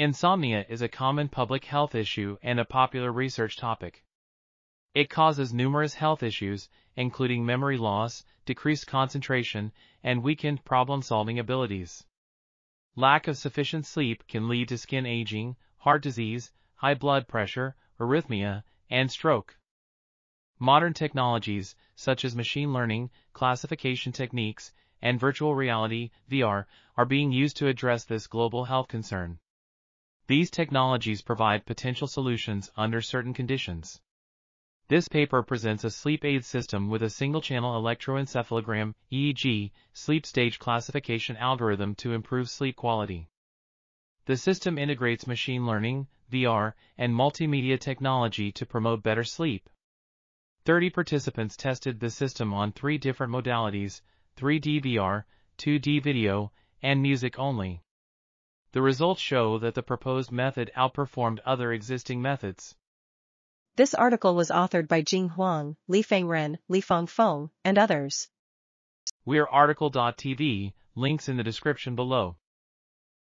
Insomnia is a common public health issue and a popular research topic. It causes numerous health issues, including memory loss, decreased concentration, and weakened problem-solving abilities. Lack of sufficient sleep can lead to skin aging, heart disease, high blood pressure, arrhythmia, and stroke. Modern technologies, such as machine learning, classification techniques, and virtual reality (VR), are being used to address this global health concern. These technologies provide potential solutions under certain conditions. This paper presents a sleep aid system with a single-channel electroencephalogram (EEG) sleep stage classification algorithm to improve sleep quality. The system integrates machine learning, VR, and multimedia technology to promote better sleep. 30 participants tested the system on 3 different modalities: 3D VR, 2D video, and music only. The results show that the proposed method outperformed other existing methods. This article was authored by Jing Huang, Lifeng Ren, Lifang Feng, and others. We are article.tv, links in the description below.